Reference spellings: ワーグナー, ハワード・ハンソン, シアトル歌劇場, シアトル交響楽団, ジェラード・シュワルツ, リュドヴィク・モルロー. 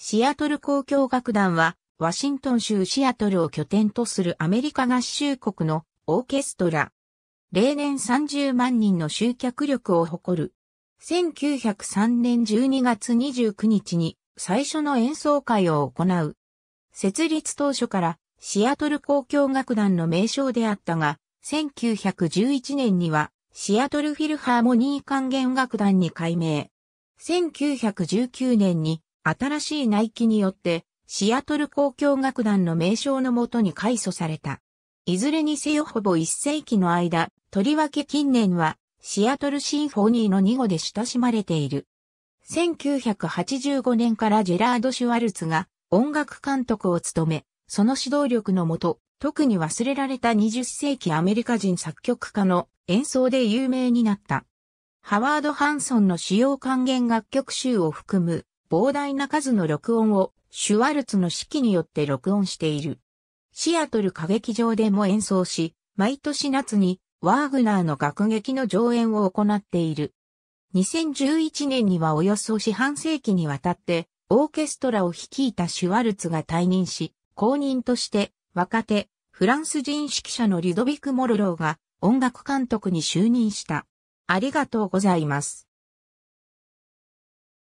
シアトル交響楽団は、ワシントン州シアトルを拠点とするアメリカ合衆国のオーケストラ。例年30万人の集客力を誇る。1903年12月29日に最初の演奏会を行う。設立当初からシアトル交響楽団の名称であったが、1911年にはシアトルフィルハーモニー管弦楽団に改名。1919年に新しい内規によって、シアトル交響楽団の名称のもとに改組された。いずれにせよほぼ1世紀の間、とりわけ近年はシアトルシンフォニーの2号で親しまれている。1985年からジェラード・シュワルツが音楽監督を務め、その指導力のもと、特に忘れられた20世紀アメリカ人作曲家の演奏で有名になった。ハワード・ハンソンの主要管弦楽曲集を含む膨大な数の録音をシュワルツの指揮によって録音している。シアトル歌劇場でも演奏し、毎年夏にワーグナーの楽劇の上演を行っている。2011年にはおよそ四半世紀にわたってオーケストラを率いたシュワルツが退任し、後任として若手フランス人指揮者のリュドヴィク・モルローが音楽監督に就任した。ありがとうございます。